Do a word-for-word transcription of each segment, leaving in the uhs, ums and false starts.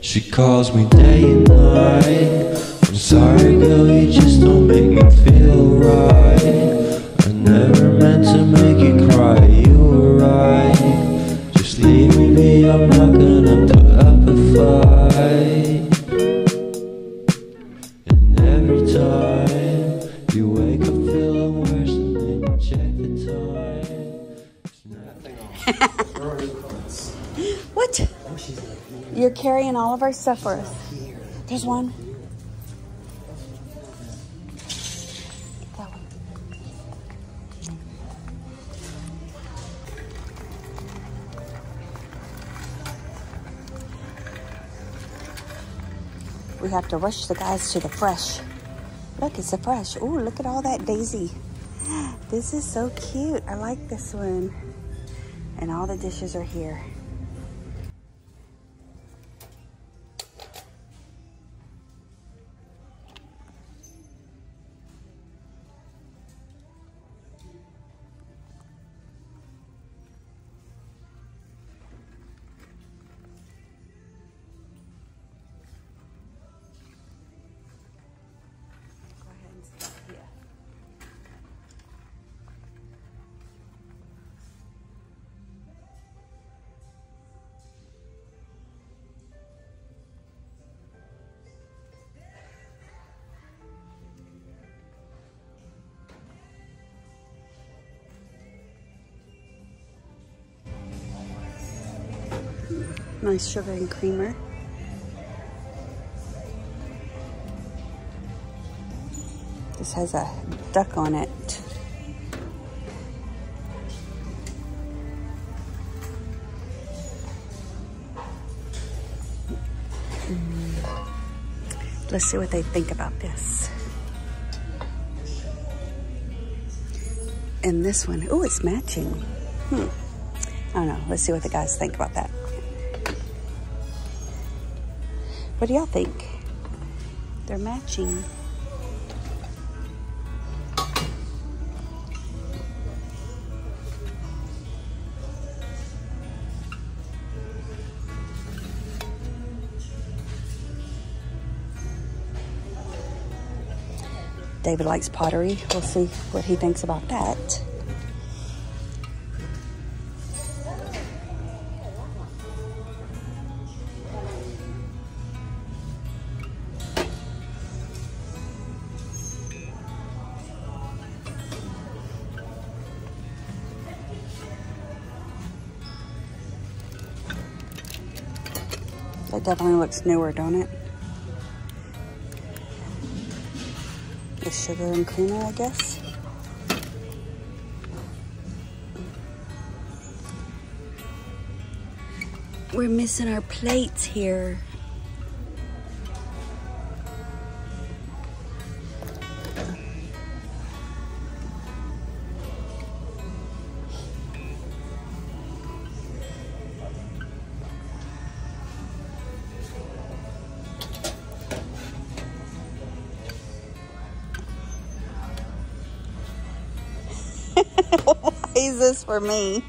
She calls me day and night. I'm sorry, girl, you just don't make me feel right. I never meant to make you cry, you were right. Just leave me be, I'm not gonna put up a fight. And every time you wake up feeling worse, and then you check the time. What? You're carrying all of our stuff for us. There's one. That one. We have to rush the guys to the fresh. Look, it's the fresh. Ooh, look at all that daisy. This is so cute. I like this one. And all the dishes are here. Nice sugar and creamer. This has a duck on it. Mm. Let's see what they think about this. And this one, oh, it's matching. Hmm. I don't know, let's see what the guys think about that. What do y'all think? They're matching. David likes pottery. We'll see what he thinks about that. It definitely looks newer, don't it? The sugar and creamer, I guess. We're missing our plates here. Why is this for me?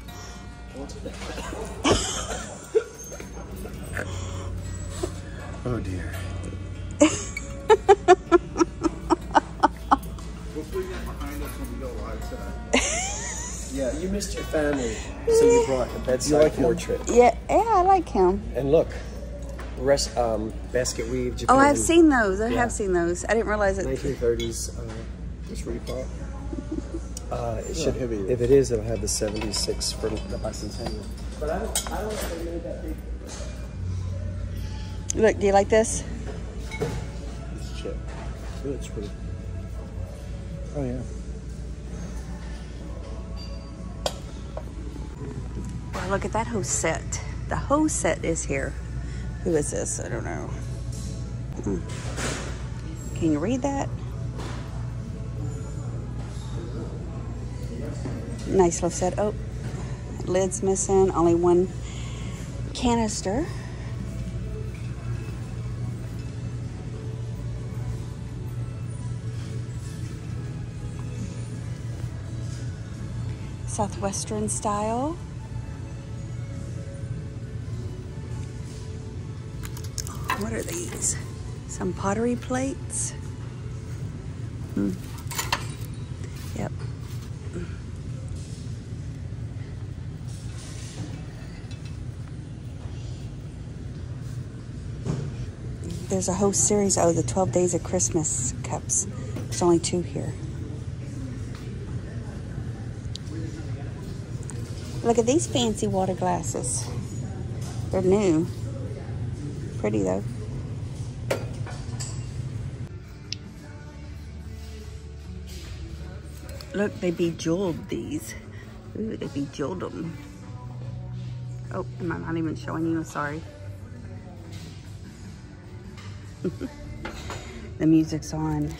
Oh dear. We'll bring that behind us when we go outside. Yeah, you missed your family, so you brought a bedside like portrait. Yeah, yeah, I like him. And look, rest, um, basket weave. Japan. Oh, I've seen those. I yeah. have seen those. I didn't realize it. nineteen thirties. Uh, just replot. Uh, it yeah. should have If it is, it'll have the seventy-six for the bicentennial. But I don't, I don't think they made that big. Look, do you like this? This chip. It looks pretty. Oh, yeah. Well, look at that hoe set. The hoe set is here. Who is this? I don't know. Mm-hmm. Can you read that? Nice little set. Oh, lid's missing. Only one canister. Southwestern style. What are these? Some pottery plates. Mm. Yep. Mm. There's a whole series. Oh, the twelve Days of Christmas cups. There's only two here. Look at these fancy water glasses. They're new. Pretty though. Look, they bejeweled these. Ooh, they bejeweled them. Oh, am I not even showing you? I'm sorry. The music's on.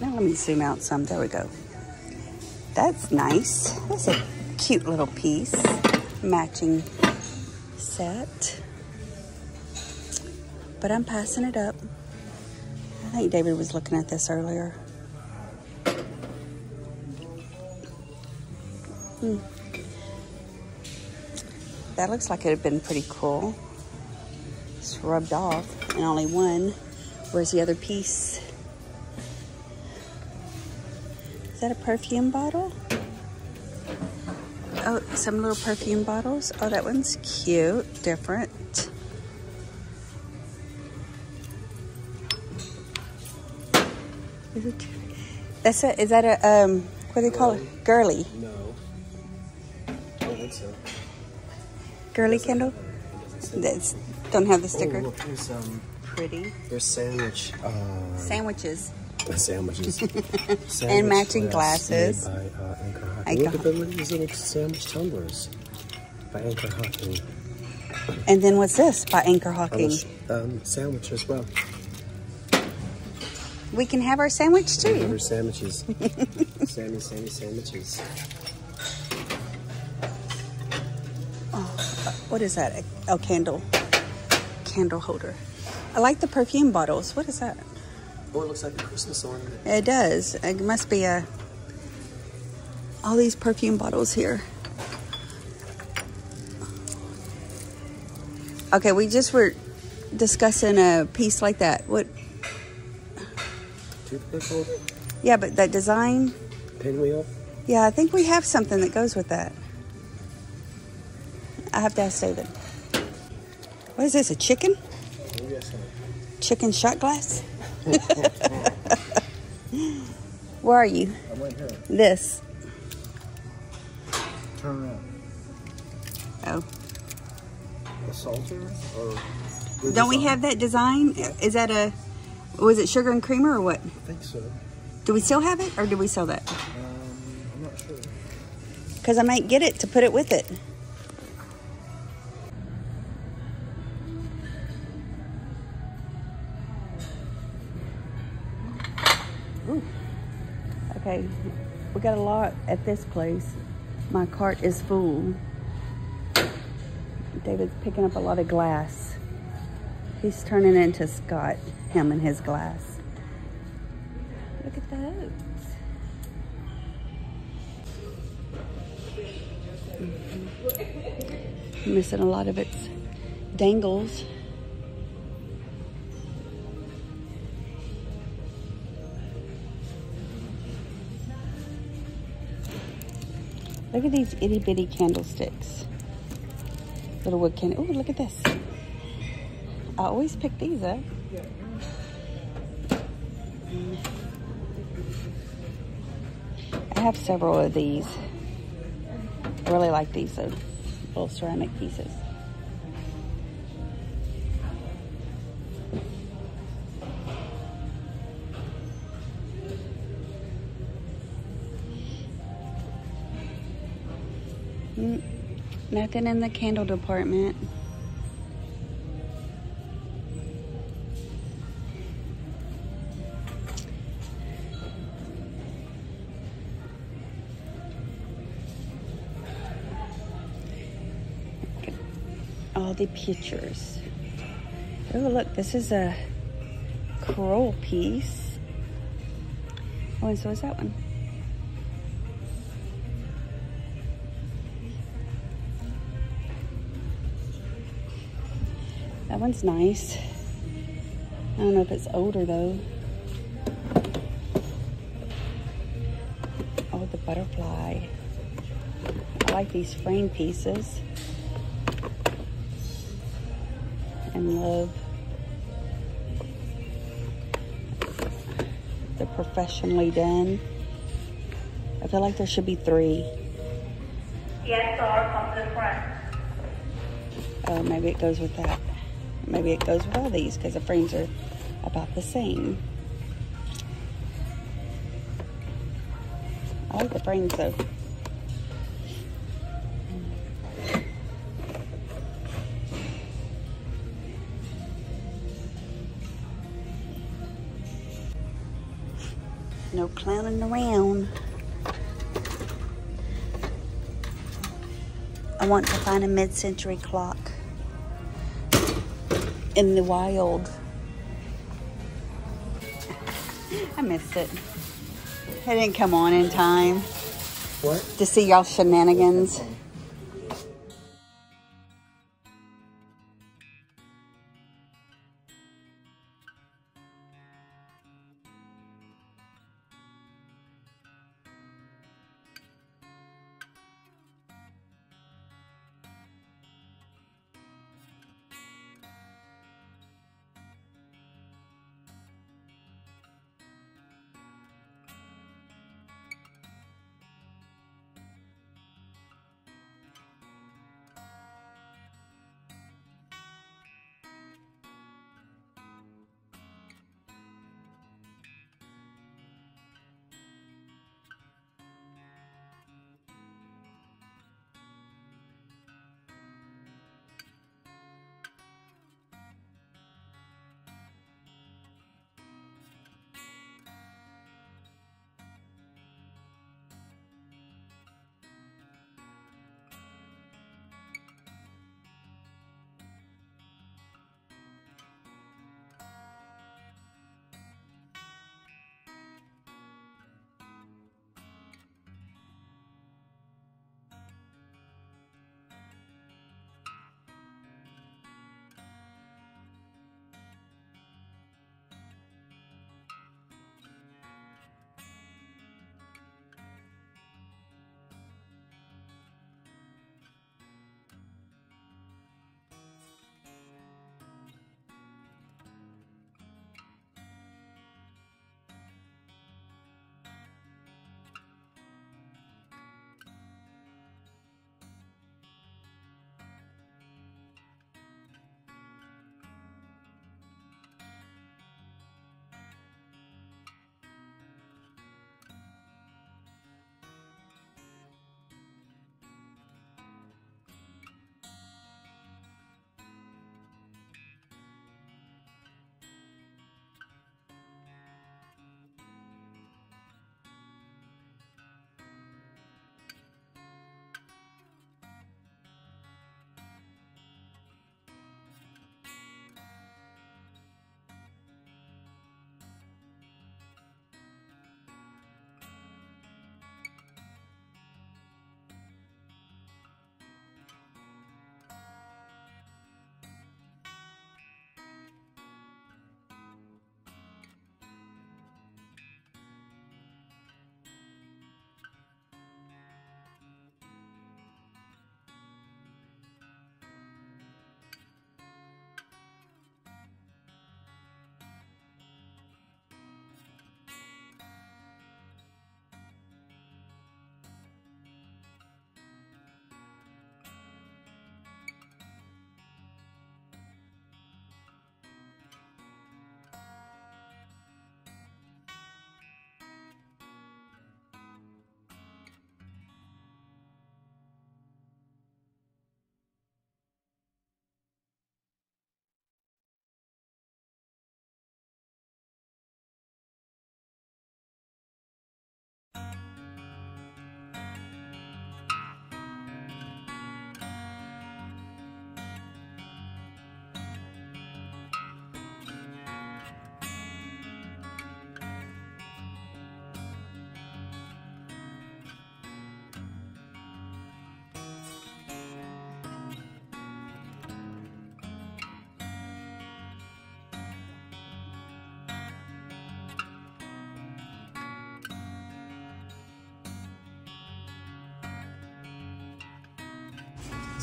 Now let me zoom out some. There we go. That's nice. That's a cute little piece. Matching set. But I'm passing it up. I think David was looking at this earlier. Hmm. That looks like it would have been pretty cool. It's rubbed off and only one. Where's the other piece? Is that a perfume bottle? Oh, some little perfume bottles. Oh, that one's cute, different. Is it? That's a, is that a, um, what do they call Girly. It? Girly? No. I don't think so. Girly candle? That's, don't have the sticker. Oh, look, there's, um, pretty. There's sandwich. Uh, sandwiches. Sandwiches. Sandwich and matching glasses. By, uh, Anchor Hocking. Look at the little sandwich tumblers by Anchor Hocking. And then what's this by Anchor Hocking? Um, sandwich as well. We can have our sandwich too. We can have our sandwiches. Sammy, Sammy, sandwiches. Oh, what is that? A, a candle. Candle holder. I like the perfume bottles. What is that? Oh, it looks like a Christmas ornament. It does. It must be a... all these perfume bottles here. Okay, we just were discussing a piece like that. What... Yeah, but that design. Pinwheel? Yeah, I think we have something that goes with that. I have to ask David. What is this, a chicken? Oh, yes, sir. Chicken shot glass? Where are you? I'm right here. This. Turn around. Oh. A salter? Or don't we have that design? Yeah. Is that a... was it sugar and creamer or what? I think so. Do we still have it or do we sell that? Um, I'm not sure. Because I might get it to put it with it. Ooh. Okay, we got a lot at this place. My cart is full. David's picking up a lot of glass. He's turning into Scott, him and his glass. Look at that. Mm-hmm. Missing a lot of its dangles. Look at these itty bitty candlesticks. Little wood candle. Oh, look at this. I always pick these up. I have several of these. I really like these though, little ceramic pieces. Mm, nothing in the candle department. The pictures. Oh, look, this is a coral piece. Oh, and so is that one. That one's nice. I don't know if it's older though. Oh, the butterfly. I like these frame pieces. And love the professionally done. I feel like there should be three. Yes, sir, come to the front. Oh, maybe it goes with that. Maybe it goes with all these because the frames are about the same. I like the frames though. No clowning around. I want to find a mid-century clock in the wild. I missed it. It didn't come on in time. What? To see y'all shenanigans.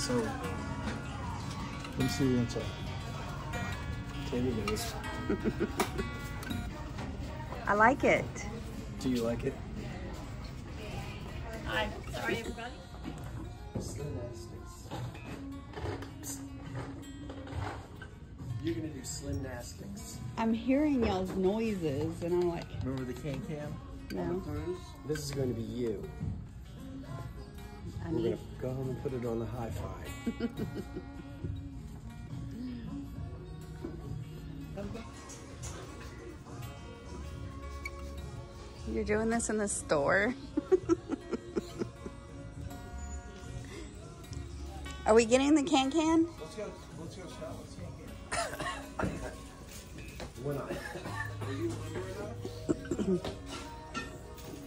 So let me see the inside. Teddy bears. I like it. Do you like it? Hi. Sorry, everybody. Slimnastics. You're gonna do slimnastics. I'm hearing y'all's noises, and I'm like. Remember the can cam? No. On the cruise? This is going to be you. I We're need... gonna go home and put it on the hi-fi. You're doing this in the store? Are we getting the can-can? Let's go, let's go shop, let's can-can. We're not. Are you remembering that?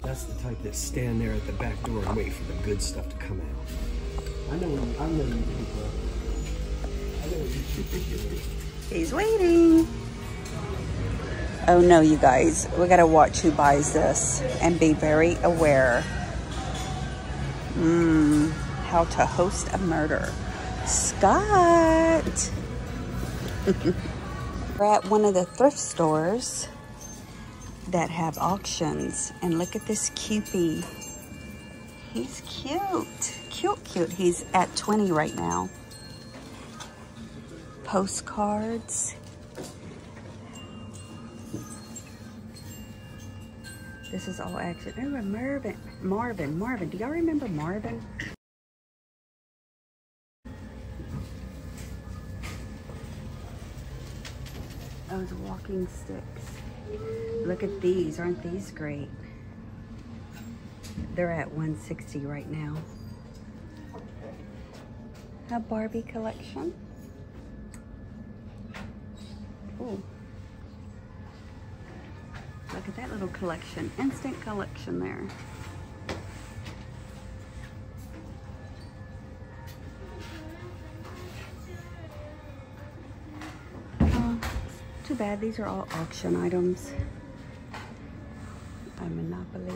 That's the type that stand there at the back door and wait for the good stuff to come out. I know, I know you people. I know you people. He's waiting. Oh no, you guys, we gotta watch who buys this and be very aware. Mmm, how to host a murder. Scott! We're at one of the thrift stores that have auctions, and look at this Cupie. He's cute, cute, cute. He's at twenty right now. Postcards. This is all action. Oh, Marvin, Marvin, Marvin. Do y'all remember Marvin? Those walking sticks. Look at these. Aren't these great? They're at one sixty right now. A Barbie collection. Ooh. Look at that little collection, instant collection there. Oh, too bad, these are all auction items. A Monopoly.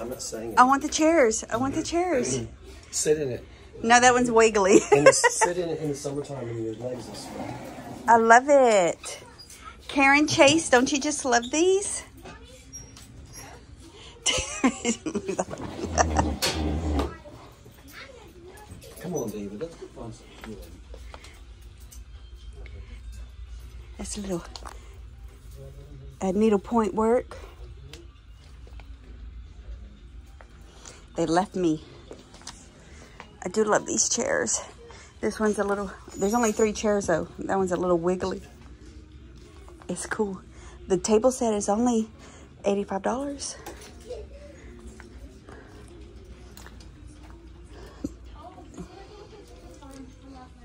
I'm not saying it. I want the chairs. I want the chairs. Sit in it. No, that one's wiggly. in the, sit in it in the summertime when your legs are sweaty. I love it. Karen Chase, don't you just love these? Come on, David. Let's get fun. That's a little uh, needlepoint work. They left me. I do love these chairs. This one's a little, there's only three chairs though. That one's a little wiggly. It's cool. The table set is only eighty-five dollars.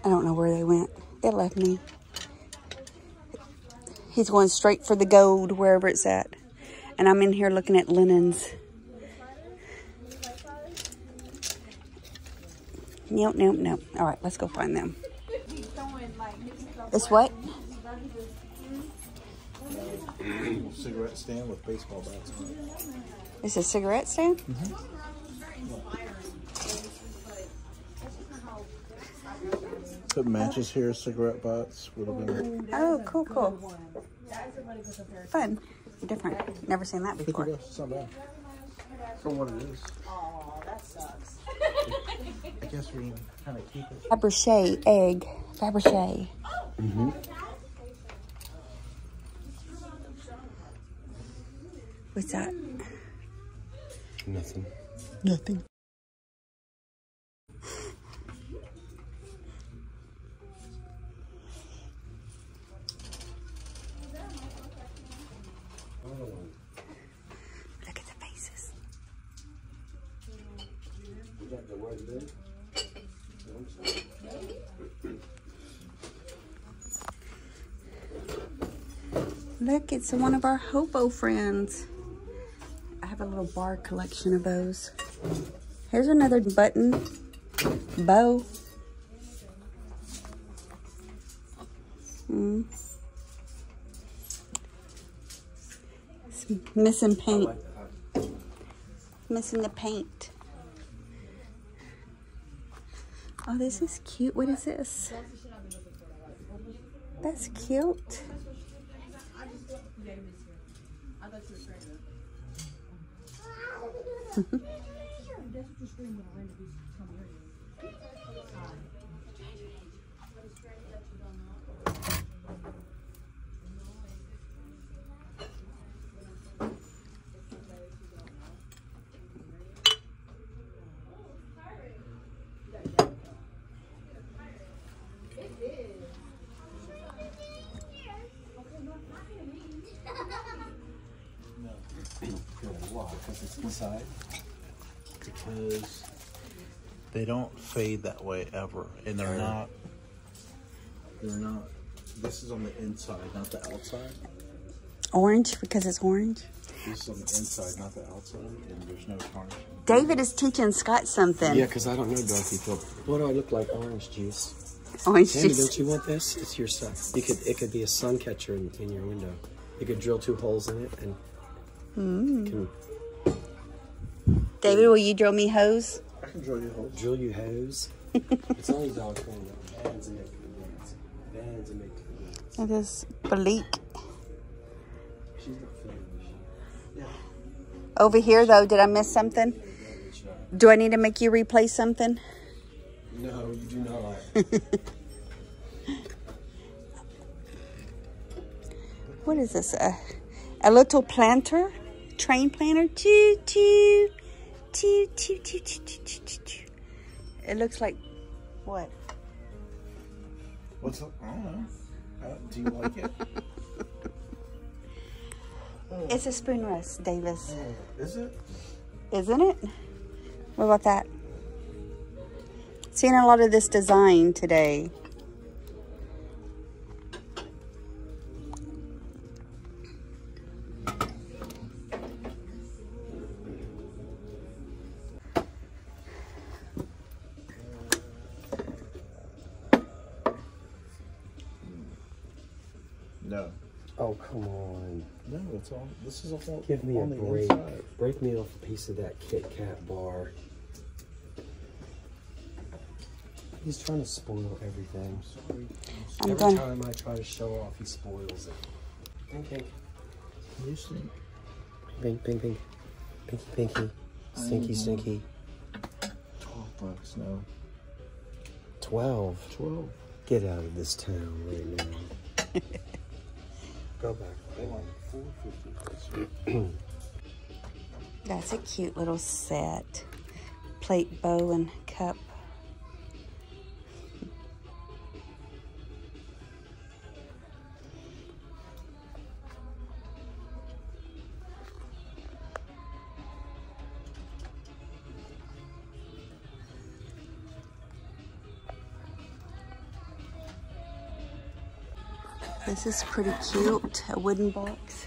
I don't know where they went. They left me. He's going straight for the gold, wherever it's at. And I'm in here looking at linens. Nope, nope, nope. All right, let's go find them. It's what? Cigarette stand with baseball bats on it. It's a cigarette stand? Mm-hmm. Put matches here, cigarette butts. Oh, cool, cool. Fun. Different. Never seen that before. It's not bad. For what it is. Oh, that sucks. I guess we can kind of keep it. Fabrichet egg. Fabrichet. Mm-hmm. What's that? Nothing. Nothing. Look, it's one of our hobo friends. I have a little bar collection of those. Here's another button bow. Mm. It's missing paint. Missing the paint. Oh, this is cute. What is this? That's cute. Because it's inside, because they don't fade that way ever, and they're not they're not this is on the inside, not the outside. Orange, because it's orange. This is on the inside, not the outside, and there's no tarnish. David is teaching Scott something. Yeah, because I don't know Dorothy. What do I look like? Orange juice. Orange Tammy, juice. Don't you want this? It's your sun. You could, it could be a sun catcher in, in your window. You could drill two holes in it and mm. Can, David, will you drill me hose? I can drill you hose. Drill you hose. It's only dog training. Bands and make bands. Bands and make bands. It is bleak. She's not feeling yeah. Over here, though, did I miss something? Do I need to make you replay something? No, you do not. What is this? Uh, a little planter? Train planter? Choo choo. Choo, choo, choo, choo, choo, choo, choo. It looks like what? What's up? I don't know. Uh, do you like it? Oh. It's a spoon rest, Davis. Oh, is it? Isn't it? What about that? Seeing a lot of this design today. No. Oh, come on. No, it's all. This is a whole. Give me a break. Inside. Break me off a piece of that Kit Kat bar. He's trying to spoil everything. I'm Every done. time I try to show off, he spoils it. Pink, pink. You stink. Pink, pink, pink. Pinky, pinky. Stinky, stinky. twelve bucks now. twelve? twelve. Get out of this town right now. Go back. That's a cute little set. Plate, bowl, and cup. This is pretty cute, a wooden box.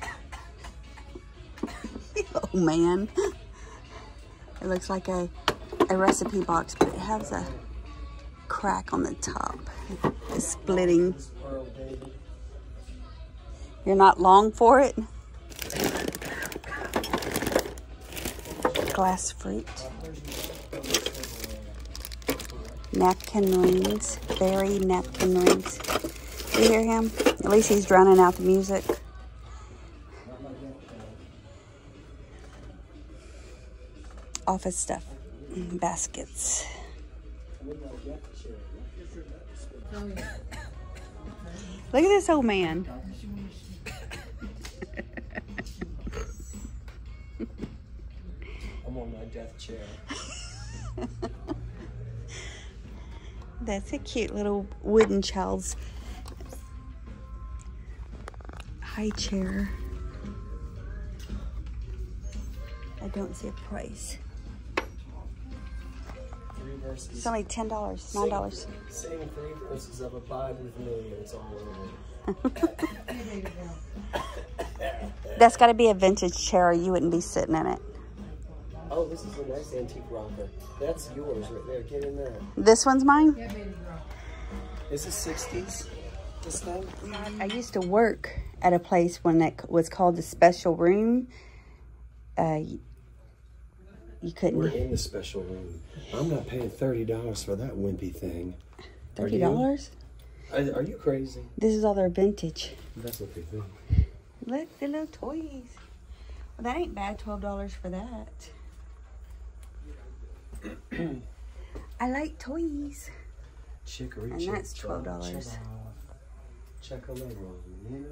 Oh man, it looks like a, a recipe box, but it has a crack on the top. It's splitting. You're not long for it. Glass fruit. Napkin rings, berry napkin rings. You hear him? At least he's drowning out the music. Office stuff. Baskets. Look at this old man. I'm on my death chair. That's a cute little wooden child's high chair. I don't see a price. It's only ten dollars, nine dollars. Sing three verses of Abide With Me. It's all over. That's got to be a vintage chair, or you wouldn't be sitting in it. Oh, this is a nice antique rocker. That's yours right there. Get in there. This one's mine. Is it sixties? practice though. Mm-hmm. I used to work at a place when that was called the special room. Uh, you, you couldn't. We're in the special room. I'm not paying thirty dollars for that wimpy thing. thirty dollars? Are you, are you crazy? This is all their vintage. That's what they do. Look, the little toys. Well, that ain't bad, twelve dollars for that. I like toys. Chicory, and that's twelve dollars.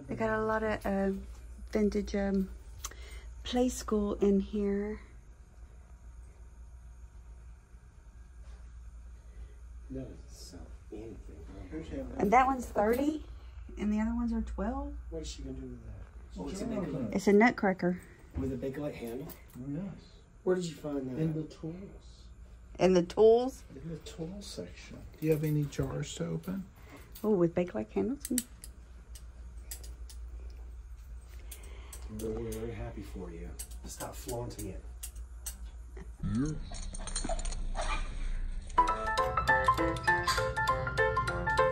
They got a lot of uh, vintage um, Play School in here. That doesn't sell anything. And that one's thirty, and the other ones are twelve. What is she gonna do with that? Oh, it's, a it's a nutcracker. With a big light handle? Yes. Where did you find that? In the tools. In the tools? In the tool section. Do you have any jars to open? Oh, with Bakelite candles. We're very happy for you. Stop flaunting it. Mm.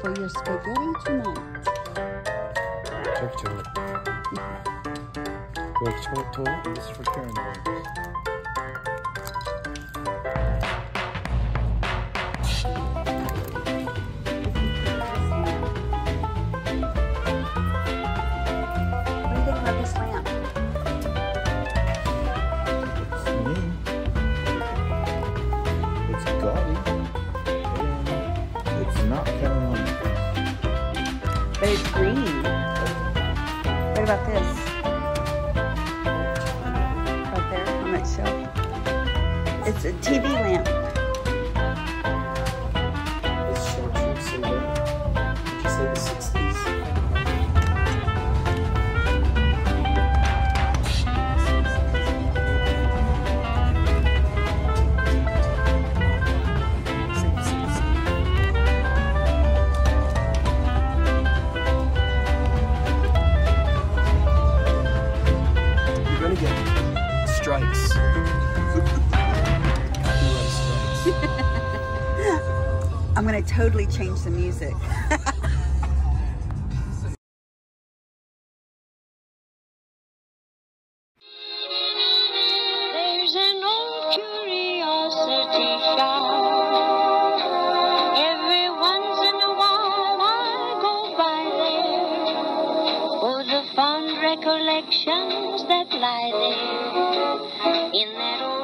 For your spaghetti tonight. Take to it. Go to toilet. It's for Karen. But it's green. What about this? Right there on that shelf. It's a T V lamp. It's short trips in there. Did you say the I'm going to totally change the music. There's an old curiosity shop. Every once in a while I go by there for the fond recollections that lie there in that old